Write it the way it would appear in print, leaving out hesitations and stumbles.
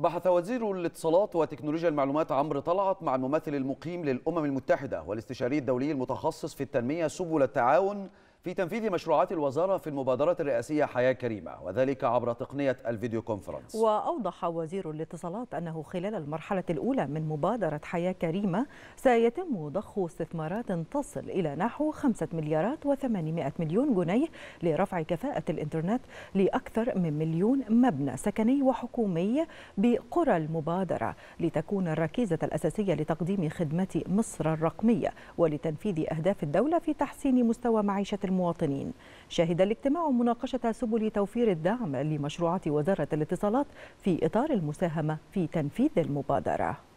بحث وزير الاتصالات وتكنولوجيا المعلومات عمرو طلعت مع الممثل المقيم للأمم المتحدة والاستشاري الدولي المتخصص في التنمية سبل التعاون في تنفيذ مشروعات الوزارة في المبادرة الرئاسية حياة كريمة، وذلك عبر تقنية الفيديو كونفرنس. وأوضح وزير الاتصالات أنه خلال المرحلة الأولى من مبادرة حياة كريمة سيتم ضخ استثمارات تصل إلى نحو 5,800,000,000 جنيه لرفع كفاءة الإنترنت لأكثر من 1,000,000 مبنى سكني وحكومي بقرى المبادرة، لتكون الركيزة الأساسية لتقديم خدمات مصر الرقمية ولتنفيذ أهداف الدولة في تحسين مستوى معيشة المواطنين. شهد الاجتماع مناقشة سبل توفير الدعم لمشروعات وزارة الاتصالات في إطار المساهمة في تنفيذ المبادرة.